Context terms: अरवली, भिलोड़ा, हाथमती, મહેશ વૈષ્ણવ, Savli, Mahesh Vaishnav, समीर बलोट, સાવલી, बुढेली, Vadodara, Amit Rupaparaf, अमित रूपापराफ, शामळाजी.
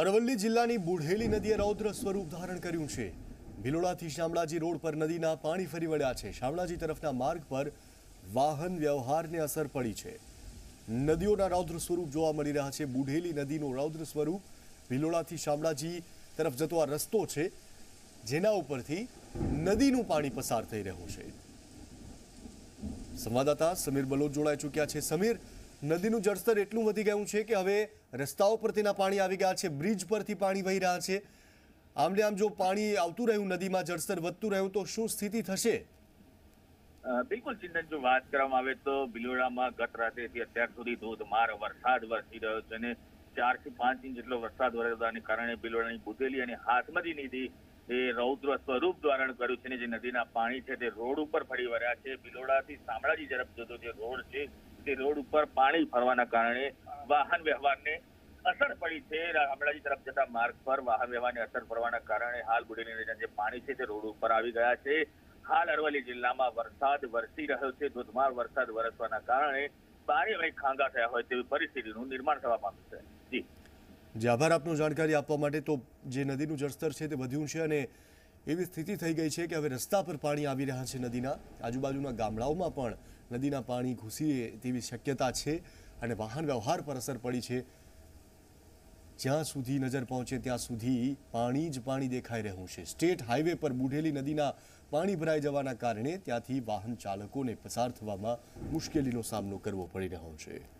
अरवली जिल्लानी बुढेली नदीए रौद्र स्वरूप धारण कर्युं छे। भिलोड़ाथी शामळाजी रोड पर नदीना पाणी फरी वळ्या छे। शामळाजी तरफना मार्ग पर वाहन व्यवहारने असर पड़ी छे। नदीओना रौद्र स्वरूप जोवा मळी रह्या छे। बुढेली नदीनो रौद्र स्वरूप भिलोड़ाथी शामळाजी तरफ जतो आ रस्तो छे, जेना उपरथी नदीनुं पाणी पसार थई रह्युं छे। संवाददाता समीर बलोट जोड़ाई चूक्या छे। समीर, नदीनुं जलस्तर एटलुं वधी गयुं छे के हवे रस्ताओ पर तेना पाणी आवी गया छे, ब्रिज परथी पाणी वही रह्या छे। आमने आम जो पाणी आवतुं रह्युं, नदीमां जलस्तर वधतुं रह्युं, तो शुं स्थिति थशे? बिल्कुल चिंतन, जो बात करवामां आवे तो भिलोड़ामां गत रातेथी अत्यार सुधी धोधमार वरसाद वरसी रह्यो छे अने 4 થી 5 इंच जेटलो वरसाद वरसवाने कारणे भिलोड़ानी बुढेली अने हाथमती नदी रौद्र स्वरूप धारण कर्युं छे। जे नदीना पाणी छे ते रोड उपर फरी वळ्या छे। भिलोड़ाथी शामळाजी तरफ जतो जे रोड छे ते रोड उपर पाणी फरवाना कारणे वाहन व्यवहारने असर पड़ी छे। शामळाजी तरफ जता मार्ग पर वाहन व्यवहारने असर पड़वाना कारणे हाल बुढेली नदीना जे पाणी छे ते रोड उपर आवी गया छे। हाल अरवली जिल्लामां वरसाद वरसी रह्यो छे। धोधमार वरसाद वरसवाना कारणे बारीवाई खांगा थया होय तेवी परिस्थितिनुं निर्माण थवा पाम्युं छे। जी जी, आभार आपनो जानकारी आपवा माटे। तो जे नदीनुं जलस्तर छे ते वध्युं छे अने एवी स्थिति थई गई छे के हवे रस्ता पर पाणी आवी रह्या छे। नदीना आजूबाजूना गामडाओमां पण नदीना पाणी घूसी तेवी शक्यता छे अने वाहन व्यवहार पर असर पड़ी छे। ज्यां सुधी नजर पहुंचे त्यां सुधी पाणी ज पाणी देखाई रह्युं छे। स्टेट हाईवे पर बुढेली नदीना पाणी भराई जवाना कारणे त्यांथी वाहन चालकोने पसार थवामां मुश्केलीनो सामनो करवो पड़ी रह्यो छे।